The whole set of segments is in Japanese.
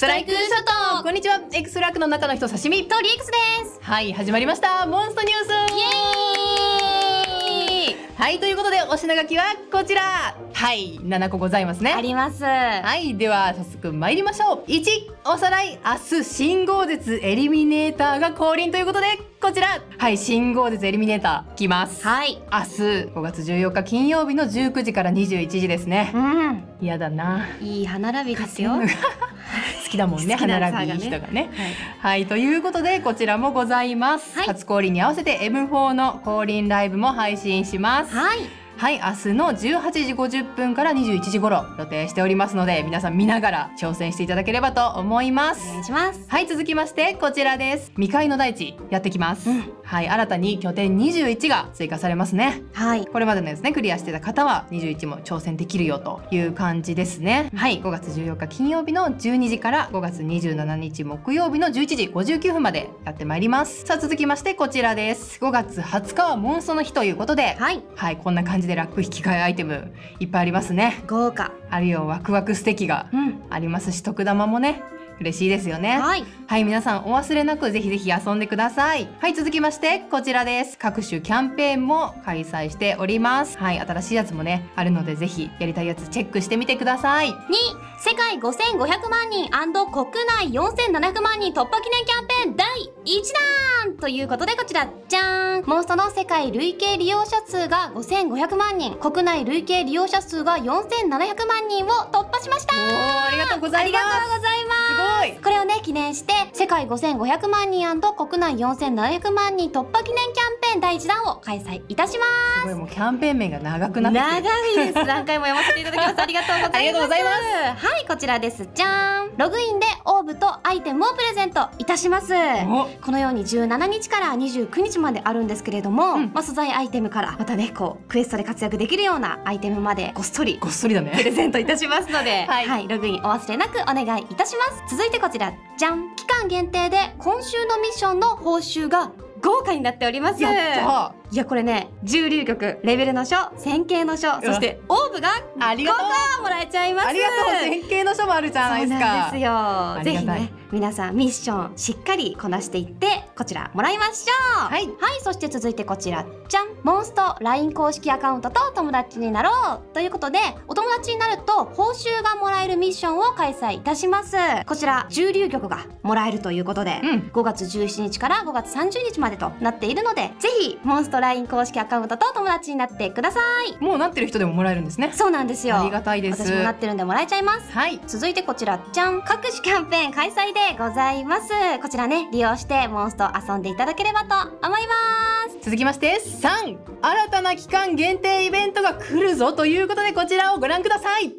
ストライクショット。こんにちは、エクストラックの中の人刺身トリエクスです。はい、始まりましたモンストニュース。イエーイ。はい、ということでお品書きはこちら。はい、7個ございますね。あります。はい、では早速参りましょう。1、おさらい。明日新豪絶エリミネーターが降臨ということでこちら。はい、新豪絶エリミネーター来ます。はい、明日5月14日金曜日の19時から21時ですね。うん。嫌だな。いい歯並びですよ。好きだもんね、歯並びいい人がね。はい、ということでこちらもございます。はい、初降臨に合わせて M4 の降臨ライブも配信します。はい。はい、明日の18時50分から21時頃予定しておりますので、皆さん見ながら挑戦していただければと思います。お願いします。はい、続きましてこちらです。未開の大地やってきます。うん、はい、新たに拠点21が追加されますね。はい、これまでのですね、クリアしてた方は21も挑戦できるよという感じですね。はい、5月14日金曜日の12時から5月27日木曜日の11時59分までやってまいります。さあ、続きましてこちらです。5月20日はモンストの日ということで、はい、はい、こんな感じでラック引き換えアイテムいっぱいありますね。豪華あるよ、ワクワクステキがありますし、特玉もね嬉しいですよね。はい、はい、皆さんお忘れなくぜひぜひ遊んでください。はい、続きましてこちらです。各種キャンペーンも開催しております。はい、新しいやつもねあるので、ぜひやりたいやつチェックしてみてください。2、世界5500万人&国内4700万人突破記念キャンペーン第1弾ということでこちら、じゃーん。モンストの世界累計利用者数が5500万人、国内累計利用者数が4700万人を突破しました。ありがとうございます。これをね記念して世界5500万人&国内4700万人突破記念キャンペーン第1弾を開催いたします。すごい、もうキャンペーン名が長くなってきて長いです。何回も読ませていただきます。ありがとうございます。ありがとうございます。はい、こちらです。じゃーん。ログインでオーブとアイテムをプレゼントいたします。このように17日から29日まであるんですけれども、まあ素材アイテムからまたねこうクエストで活躍できるようなアイテムまでごっそりごっそりだねプレゼントいたしますので、はい、ログインお忘れなくお願いいたします。続いてこちら、じゃん。期間限定で今週のミッションの報酬が豪華になっております。やったー。いやこれね、重龍玉、レベルの書、線形の書、そしてオーブが豪華もらえちゃいます。ありがとう。線形の書もあるじゃないですか。そうなんですよ。ぜひね皆さんミッションしっかりこなしていってこちらもらいましょう。はい、はい、そして続いてこちら、じゃん。モンスト LINE 公式アカウントと友達になろうということで、お友達になると報酬がもらえるミッションを開催いたします。こちら重龍玉がもらえるということで、5月17日から5月30日までとなっているので、ぜひモンストLINE 公式アカウントと友達になってください。もうなってる人でももらえるんですね。そうなんですよ。ありがたいです。私もなってるんでもらえちゃいます。はい。続いてこちら、じゃん。各種キャンペーン開催でございます。こちらね利用してモンスト遊んでいただければと思います。続きまして3、新たな期間限定イベントが来るぞということでこちらをご覧ください。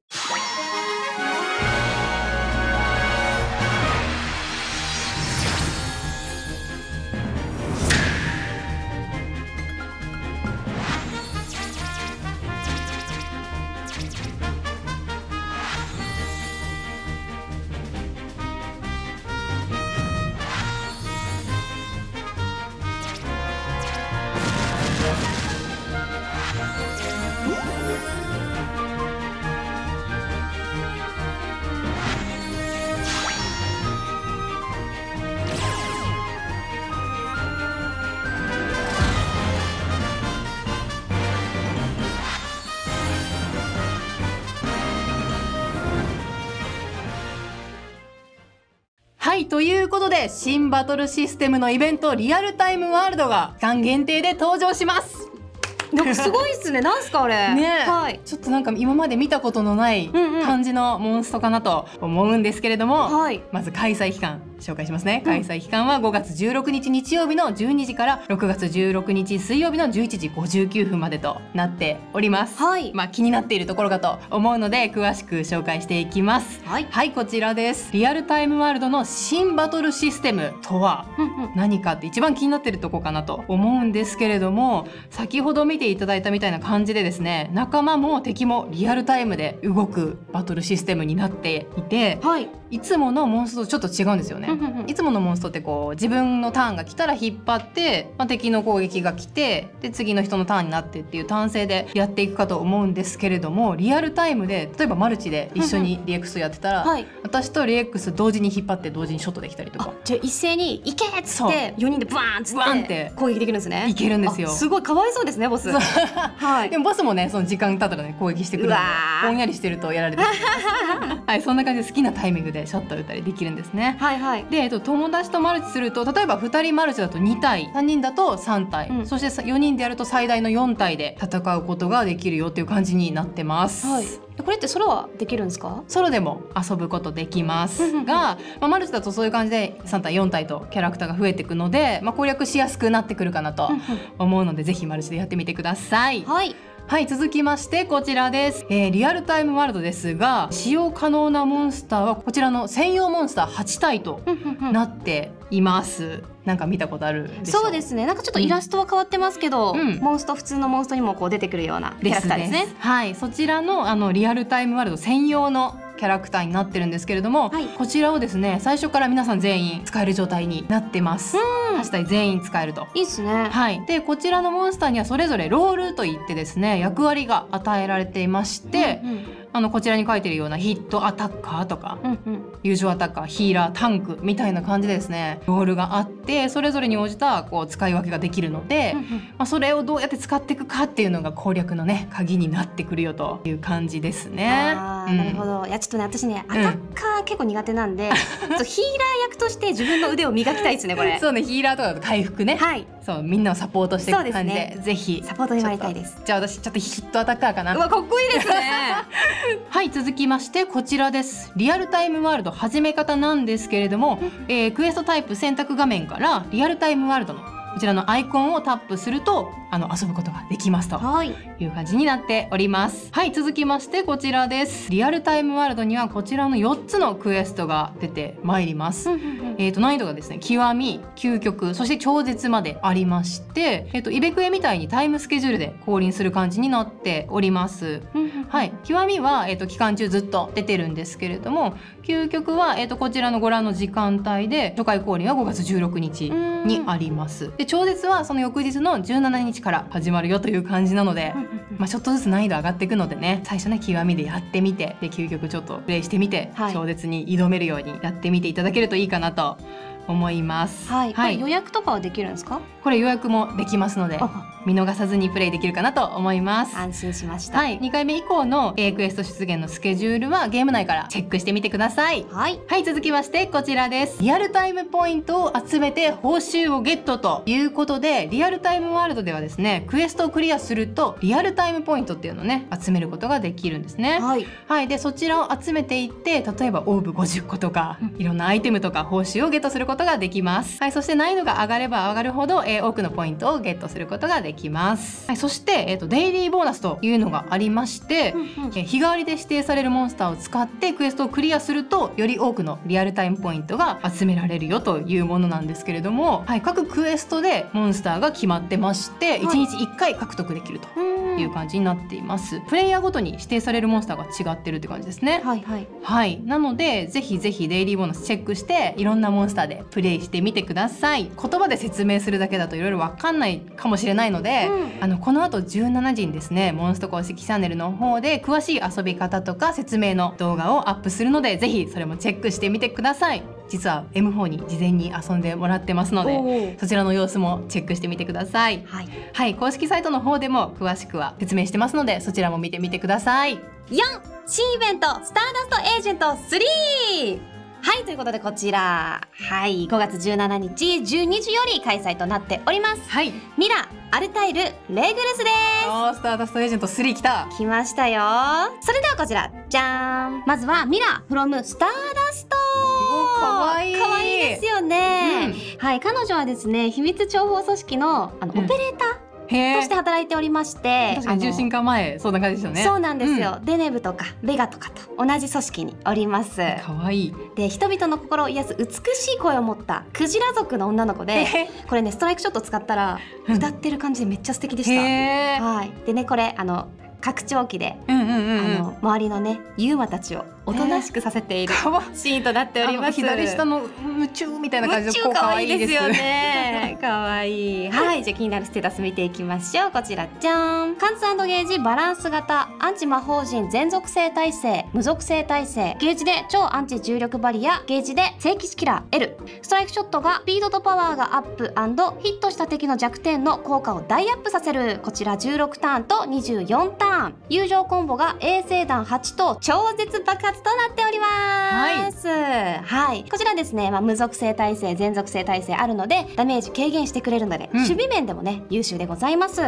はい、ということで新バトルシステムのイベント、リアルタイムワールドが期間限定で登場します。なんかすごいっすね。なんすかあれね。はい、ちょっとなんか今まで見たことのない感じのモンストかなと思うんですけれども、はい、まず開催期間紹介しますね。開催期間は5月16日日曜日の12時から6月16日水曜日の11時59分までとなっております。はい、まあ気になっているところかと思うので詳しく紹介していきます。はい、はい、こちらです。リアルタイムワールドの新バトルシステムとは何かって一番気になっているところかなと思うんですけれども、先ほど見ていただいたみたいな感じでですね、仲間も敵もリアルタイムで動くバトルシステムになっていて、はい、いつものモンストとちょっと違うんですよね。いつものモンストってこう自分のターンが来たら引っ張って、まあ、敵の攻撃が来てで次の人のターンになってっていう単性でやっていくかと思うんですけれども、リアルタイムで例えばマルチで一緒に DX やってたら、はい、私と DX 同時に引っ張って同時にショットできたりとか。じゃあ一斉に「いけ!」っつって4人でバーンっつって攻撃できるんですね。いけるんですよ。すごいかわいそうですねボス。はい、でもボスもねその時間経ったらね攻撃してくるのでぼんやりしてるとやられてはい、そんな感じで好きなタイミングでショット打ったりできるんですね。はいはい。で、友達とマルチすると例えば2人マルチだと2体3人だと3体、うん、そして4人でやると最大の4体で戦うことができるよっていう感じになってます。はい、これってソロはできるんですか？ソロでも遊ぶことできますが、まあ、マルチだとそういう感じで3体4体とキャラクターが増えていくので、まあ、攻略しやすくなってくるかなと思うのでぜひマルチでやってみてください。はい、はい、続きましてこちらです、リアルタイムワールドですが使用可能なモンスターはこちらの専用モンスター8体となっています。なんか見たことあるでしょう。そうですね。なんかちょっとイラストは変わってますけど、うん、モンスト普通のモンストにもこう出てくるようなキャラクターですね。はい、そちらのリアルタイムワールド専用のキャラクターになってるんですけれども、はい、こちらをですね最初から皆さん全員使える状態になってます。8体全員使えると。いいっすね。はい。でこちらのモンスターにはそれぞれロールといってですね役割が与えられていまして。うんうん、こちらに書いてるようなヒットアタッカーとか、友情アタッカー、ヒーラー、タンクみたいな感じでですねロールがあってそれぞれに応じたこう使い分けができるので、まあ、それをどうやって使っていくかっていうのが攻略のね鍵になってくるよという感じですね。なるほど。いやちょっとね私ねアタッカー結構苦手なんで、うん、ヒーラー役として自分の腕を磨きたいですねこれ。そうね、ヒーラーとかだと回復ね、はい、そうみんなをサポートしていく感じで、ね、ぜひサポートに参りたいです。じゃあ私ちょっとヒットアタッカーかな。うわかっこいいですねはい、続きましてこちらです。リアルタイムワールド始め方なんですけれども、クエストタイプ選択画面からリアルタイムワールドのこちらのアイコンをタップすると遊ぶことができますという感じになっております。はい、はい、続きましてこちらです。リアルタイムワールドにはこちらの4つのクエストが出てまいります。難易度がですね極み、究極、そして超絶までありまして、イベクエみたいにタイムスケジュールで降臨する感じになっております。はい、極みは、期間中ずっと出てるんですけれども、究極は、こちらのご覧の時間帯で初回降臨は5月16日にあります。で超絶はその翌日の17日から始まるよという感じなので、まあ、ちょっとずつ難易度上がっていくのでね最初ね極みでやってみてで究極ちょっとプレイしてみて、はい、超絶に挑めるようにやってみていただけるといいかなと思います。はい、はい、予約とかはできるんですか？これ予約もできますので見逃さずにプレイできるかなと思います。安心しました。はい、2回目以降のクエスト出現のスケジュールはゲーム内からチェックしてみてください。はい、はい、続きましてこちらです。リアルタイムポイントを集めて報酬をゲットということで、リアルタイムワールドではですね、クエストをクリアするとリアルタイムポイントっていうのをね集めることができるんですね。はい、はい、でそちらを集めていって、例えばオーブ50個とか、いろんなアイテムとか報酬をゲットすることができます。はい、そして難易度が上がれば上がるほど、多くのポイントをゲットすることができます。はい、そして、デイリーボーナスというのがありまして、日替わりで指定されるモンスターを使ってクエストをクリアするとより多くのリアルタイムポイントが集められるよというものなんですけれども、はい、各クエストでモンスターが決まってまして、はい、1日1回獲得できるという感じになっています。プレイヤーごとに指定されるモンスターが違ってるって感じですね。はい、はいはい、なのでぜひぜひデイリーボーナスチェックしていろんなモンスターでプレイしてみてください。言葉で説明するだけだといろいろ分かんないかもしれないので、うん、この後17時にですねモンスト公式チャンネルの方で詳しい遊び方とか説明の動画をアップするのでぜひそれもチェックしてみてください。実は M4 に事前に遊んでもらってますのでそちらの様子もチェックしてみてください。はい、はい、公式サイトの方でも詳しくは説明してますのでそちらも見てみてください。新イベント「スターダストエージェント3」はい、ということでこちら、はい、5月17日12時より開催となっております。はい、ミラ・アルタイル・レグルスです。おー、スターダストエージェント3来た。来ましたよ。それではこちら、じゃーん。まずはミラ・フロム・スターダスト。可愛い。可愛いですよね。うん、はい、彼女はですね、秘密情報組織のオペレーター。として働いておりまして、重心化前そんな感じですよね。そうなんですよ。デネブとかベガとかと同じ組織におります。可愛い。で人々の心を癒す美しい声を持ったクジラ族の女の子で、これねストライクショット使ったら歌ってる感じでめっちゃ素敵でした。はい。でねこれ拡張機で周りのねユーマたちをおとなしくさせているシーンとなっております。左下の夢中みたいな感じで可愛いですよね。可愛い。はい、じゃあ気になるステータス見ていきましょう。こちらじゃん。貫通&ゲージバランス型アンチ魔法陣全属性耐性無属性耐性、ゲージで超アンチ重力バリア、ゲージで聖騎士キラー L、 ストライクショットがスピードとパワーがアップ&ヒットした敵の弱点の効果を大アップさせる。こちら16ターンと24ターン、友情コンボが衛星弾8と超絶爆発となっております、はい、はい、こちらですね、無属性耐性全属性耐性あるのでダメージ軽減してくれるので、守備面でもね優秀でございます、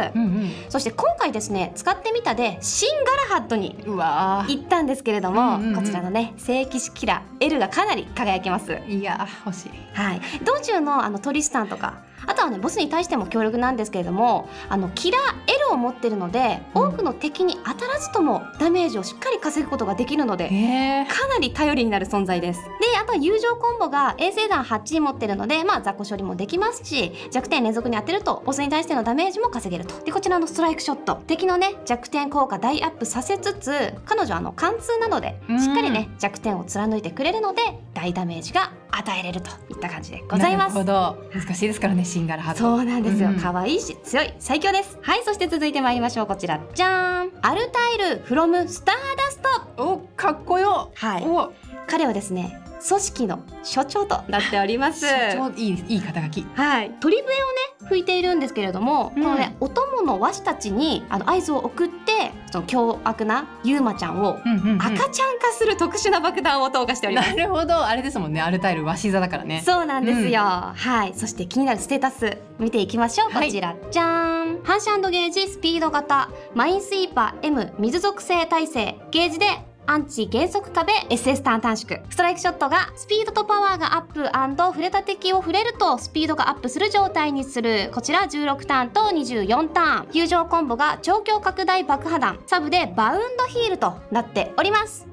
そして今回ですね使ってみたで新ガラハッドに行ったんですけれども、こちらのね聖騎士キラー L がかなり輝きます。いや欲しい、はい、道中のトリスタンとかあとはねボスに対しても強力なんですけれども、キラー L を持ってるので多くの敵に当たらずともダメージをしっかり稼ぐことができるので、かなり頼りになる存在です。であとは友情コンボが衛星弾8持ってるので、雑魚処理もできますし、弱点連続に当てるとボスに対してのダメージも稼げると。でこちらのストライクショット、敵のね弱点効果大アップさせつつ、彼女は貫通なのでしっかりね弱点を貫いてくれるので大ダメージが与えれるといった感じでございます。なるほど、難しいですからねシンガルハート。そうなんですよ、可愛いし強い最強です。はい、そして続いてまいりましょう。こちらじゃん。アルタイルフロムスターダスト。おかっこよ。はい、彼はですね組織の所長となっております。所長、いい肩書き。はい、鳥笛をね吹いているんですけれども、このねお供の和紙たちに合図を送って、その凶悪なユーマちゃんを赤ちゃん化する特殊な爆弾を投下しております。なるほど、あれですもんね、アルタイル和紙座だからね。そうなんですよ、はい。そして気になるステータス見ていきましょう。こちら、はい、じゃーん。反射&ゲージスピード型マインスイーパー M 水属性耐性、ゲージでアンチ減速壁 SS ターン短縮、ストライクショットがスピードとパワーがアップ&触れた敵を触れるとスピードがアップする状態にする。こちら16ターンと24ターン、友情コンボが超強拡大爆破弾、サブでバウンドヒールとなっております。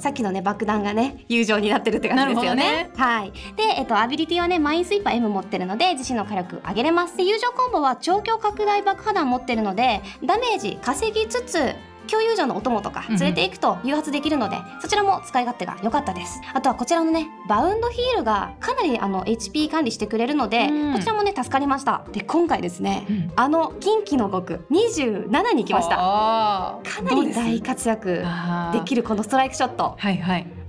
さっきのね爆弾がね友情になってるって感じですよね。はい。でアビリティはねマインスイーパー M 持ってるので自身の火力上げれます。で友情コンボは超強拡大爆破弾持ってるのでダメージ稼ぎつつ共有所のお供とか連れていくと誘発できるので、そちらも使い勝手が良かったです。あとはこちらのねバウンドヒールがかなりHP 管理してくれるので、こちらもね助かりました。で今回ですね、近畿の極27に来ました。かなり大活躍できるこのストライクショット、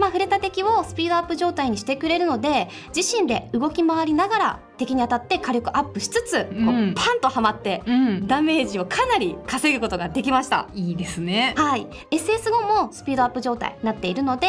触れた敵をスピードアップ状態にしてくれるので、自身で動き回りながら敵に当たって火力アップしつつ、パンとはまってダメージをかなり稼ぐことができました。いいですね。はい。SS5 もスピードアップ状態になっているので、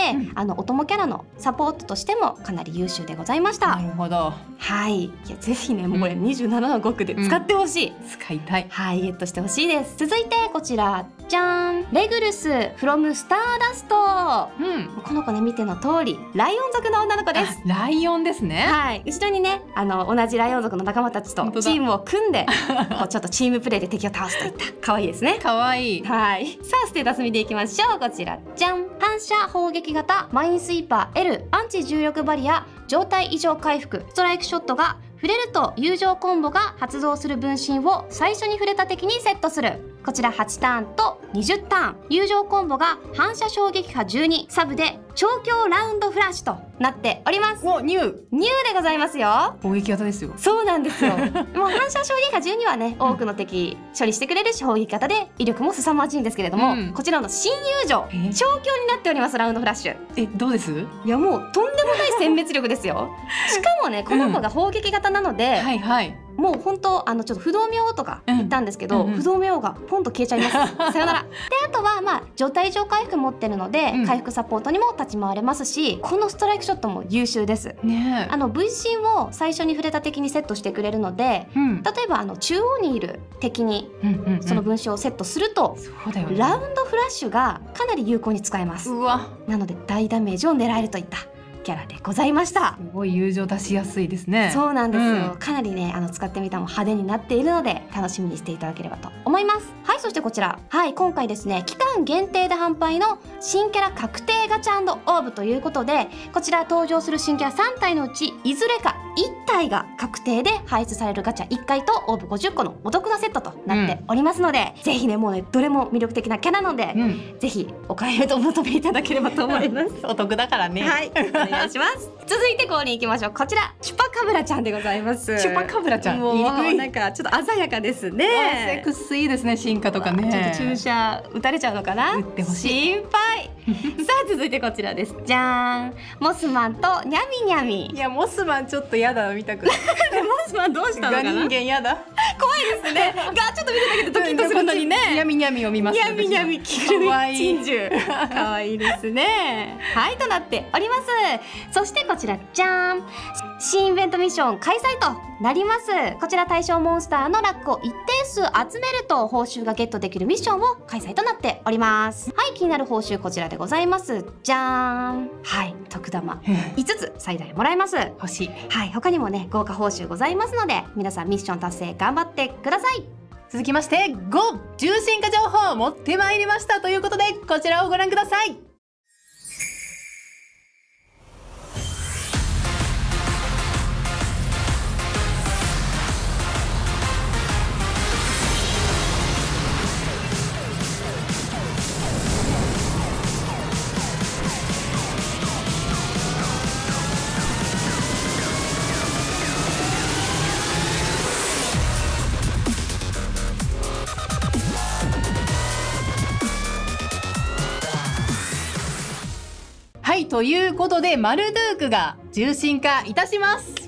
お供キャラのサポートとしてもかなり優秀でございました。なるほど。はい。いやぜひねもうこれ27の極で使ってほしい、使いたい。はい。ゲットしてほしいです。続いてこちらじゃん。レグルスフロムスターダスト。この子ね見ての通りライオン族の女の子です。ライオンですね。はい。後ろにね同じライオン族の仲間たちとチームを組んでこうちょっとチームプレーで敵を倒すといった可愛いですね。可愛い。はい、さあステータス見ていきましょう。こちらじゃん。反射砲撃型マインスイーパー L アンチ重力バリア状態異常回復、ストライクショットが触れると友情コンボが発動する分身を最初に触れた敵にセットする。こちら8ターンと20ターン、友情コンボが反射衝撃波12、サブで超強ラウンドフラッシュとなっております。お、ニューでございますよ。攻撃型ですよ。そうなんですよ。もう反射衝撃波12はね、多くの敵処理してくれる衝撃型で威力も凄まじいんですけれども、こちらの新友情超強になっておりますラウンドフラッシュ。どうです？いやもうとんでもない殲滅力ですよ。しかもねこの子が砲撃型なので。はいはい。もう本当ちょっと不動明王とか言ったんですけど、不動明王がポンと消えちゃいますさよなら。であとは状態異常回復持ってるので、回復サポートにも立ち回れますし、このストライクショットも優秀ですね。分身を最初に触れた敵にセットしてくれるので、例えば中央にいる敵にその分身をセットするとラウンドフラッシュがかなり有効に使えます。なので大ダメージを狙えるといったキャラでございました。すごい友情出しやすいですね。そうなんですよ、かなりね使ってみたも派手になっているので楽しみにしていただければと思います。はい、そしてこちら、はい今回ですね期間限定で販売の新キャラ確定ガチャ&オーブということで、こちら登場する新キャラ3体のうちいずれか1体が確定で配布されるガチャ1回とオーブ50個のお得なセットとなっておりますので、ぜひねもうねどれも魅力的なキャラなので、ぜひお買い上げとお求めいただければと思います。お得だからね。はい、お願いします。続いてここに行きましょう。こちらチュパカブラちゃんでございます。チュパカブラちゃん。もうなんかちょっと鮮やかですね。セクスいいですね、進化とかね。ちょっと注射打たれちゃうのかな。打ってほしい。心配。さあ続いてこちらです。じゃん。モスマンとニャミニャミ。いやモスマンちょっとやだ見たくない。モスマンどうしたのかな。人間やだ。怖いですね。がちょっと見ただけでドキッとするのにね。ニャミニャミを見ます。ニャミニャミ着ぐるみ珍獣。可愛いですね。はいとなっております。そしてこちらじゃーん、新イベントミッション開催となります。こちら対象モンスターのラックを一定数集めると報酬がゲットできるミッションを開催となっております。はい、気になる報酬こちらでございます。じゃーん、はい特玉5つ最大もらえます。欲しい。はい、他にもね豪華報酬ございますので、皆さんミッション達成頑張ってください。続きまして5重心化情報を持ってまいりましたということで、こちらをご覧ください。はい、ということでマルドゥークが重心化いたします。か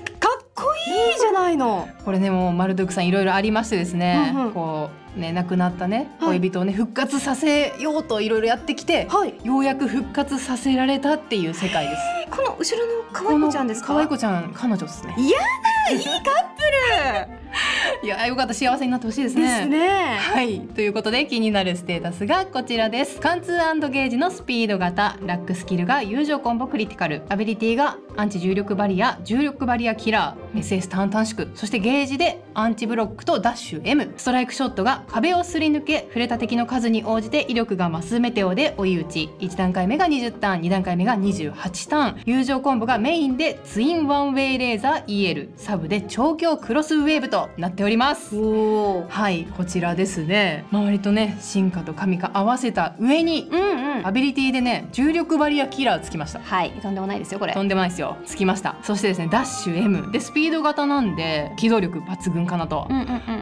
っこいいじゃないの。これねもうマルドゥークさんいろいろありましてですね、こうね亡くなったね恋人をね復活させようといろいろやってきて、ようやく復活させられたっていう世界です。この後ろの可愛い子ちゃんですか。可愛い子ちゃん彼女ですね。いやだ、いいカップルいやよかった、幸せになってほしいですね。ですね。はいということで気になるステータスがこちらです。貫通&ゲージのスピード型、ラックスキルが友情コンボクリティカル、アビリティがアンチ重力バリア、重力バリアキラー、SS ターン短縮、そしてゲージでアンチブロックとダッシュ M、 ストライクショットが壁をすり抜け、触れた敵の数に応じて威力が増すメテオで追い打ち、1段階目が20ターン、2段階目が28ターン、友情コンボがメインでツインワンウェイレーザー EL、 サブで超強クロスウェーブとなっております。はいこちらですね、周りとね進化と神化合わせた上に、アビリティでね重力バリアキラーつきました。はいとんでもないですよこれ。とんでもないですよ、つきました。そしてですねダッシュ M でスピード型なんで機動力抜群かなと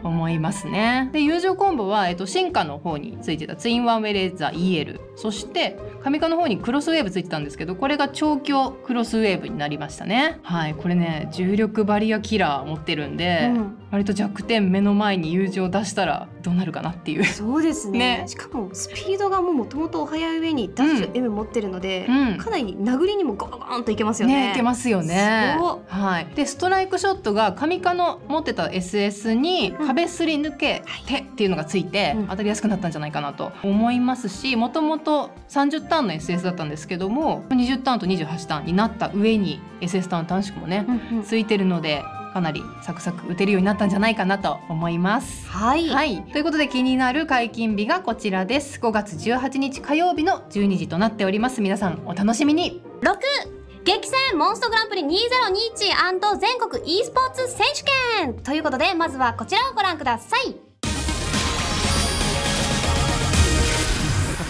思いますね。で友情コンボは、進化の方についてたツインワンウェイレーザー EL、 そして神化の方にクロスウェーブついてたんですけど、これが超強クロスウェーブになりましたね。はいこれね重力バリアキラー持ってるんで、割と弱点目の前に友情を出したらどうなるかなっていう。そうですねしかもスピードがもともと速い上にダッシュ M 持ってるので、かなり殴りにもゴーゴーンといけますよね。いけますよね。はいでストライクショットが神化の持ってた SS に壁すり抜け手っていうのがついて当たりやすくなったんじゃないかなと思いますし、もともと30ターンの SS だったんですけども20ターンと28ターンになった上に SS ターン短縮もねついてるので、かなりサクサク打てるようになったんじゃないかなと思います。はい、ということで気になる解禁日がこちらです。5月18日火曜日の12時となっております。皆さんお楽しみに。6激戦モンストグランプリ2021&全国 e スポーツ選手権ということで、まずはこちらをご覧ください。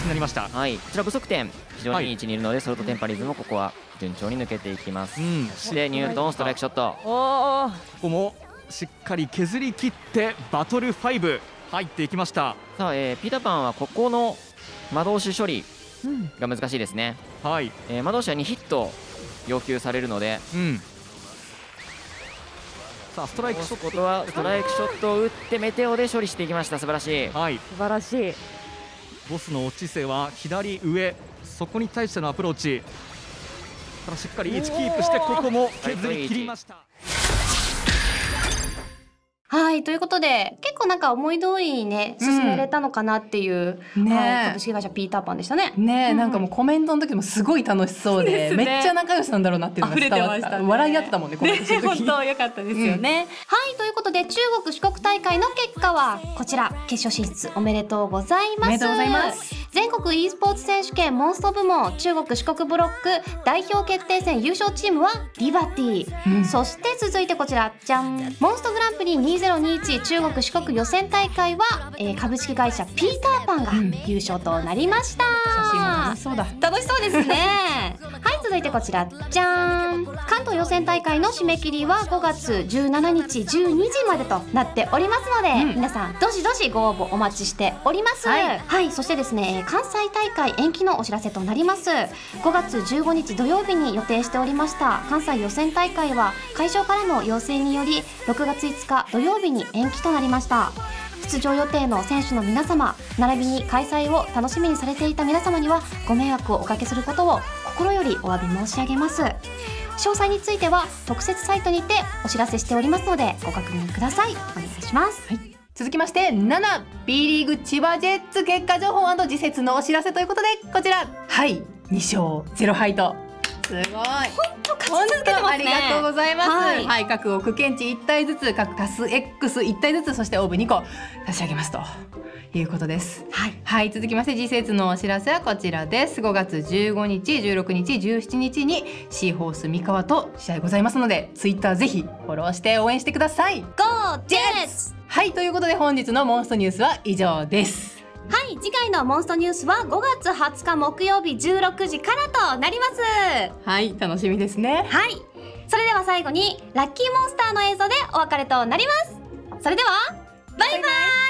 なりました。はい、こちら不足点非常にいい位置にいるので、それとテンパリズムもここは順調に抜けていきます。そしてニュートンストライクショット。ここもしっかり削り切ってバトル5入っていきました。さあ、ピーターパンはここの魔導士処理が難しいですね。はい。魔導士は2ヒット要求されるので。さあストライクショットはストライクショットを打ってメテオで処理していきました。素晴らしい。はい。素晴らしい。ボスの落ち勢は左上、そこに対してのアプローチ、ただしっかり位置キープしてここも削り切りました。はい、ということで結構なんか思い通りにね進めれたのかなっていう、ね、はい、株式会社ピーターパンでしたね。ね、なんかもうコメントの時もすごい楽しそうで、ね、めっちゃ仲良しなんだろうなっていうのが伝わった、ね、笑い合ってたもんね、コメントする時。本当良かったですよね、うん、はい、ということで中国四国大会の結果はこちら、決勝進出おめでとうございます。おめでとうございます。全国 e スポーツ選手権モンスト部門中国四国ブロック代表決定戦優勝チームはリバティ、うん、そして続いてこちら、じゃん、モンストグランプリ2021中国四国予選大会は、株式会社ピーターパンが優勝となりました。写真も楽しそうだ。楽しそうですねはい、続いてこちら、じゃん、関東予選大会の締め切りは5月17日12時までとなっておりますので、うん、皆さんどしどしご応募お待ちしております、はい、はい、そしてですね、関西大会延期のお知らせとなります。5月15日土曜日に予定しておりました関西予選大会は会場からの要請により6月5日土曜日に延期となりました。出場予定の選手の皆様並びに開催を楽しみにされていた皆様にはご迷惑をおかけすることを心よりお詫び申し上げます。詳細については特設サイトにてお知らせしておりますのでご確認ください。お願いします、はい。続きまして7、B リーグ千葉ジェッツ結果情報&次節のお知らせということで、こちら、はい、2勝0敗と、すごい、本当ありがとうございます。はい、はい、各奥県地1体ずつ、各カス X1 体ずつ、そしてオーブ2個差し上げますということです。はい、はい、続きまして次節のお知らせはこちらです。5月15日、16日、17日にシーホース三河と試合ございますので、ツイッターぜひフォローして応援してください。ゴージェス！はい、ということで本日のモンストニュースは以上です。はい、次回のモンストニュースは5月20日木曜日16時からとなります。はい、楽しみですね。はい、それでは最後にラッキーモンスターの映像でお別れとなります。それではバイバイ。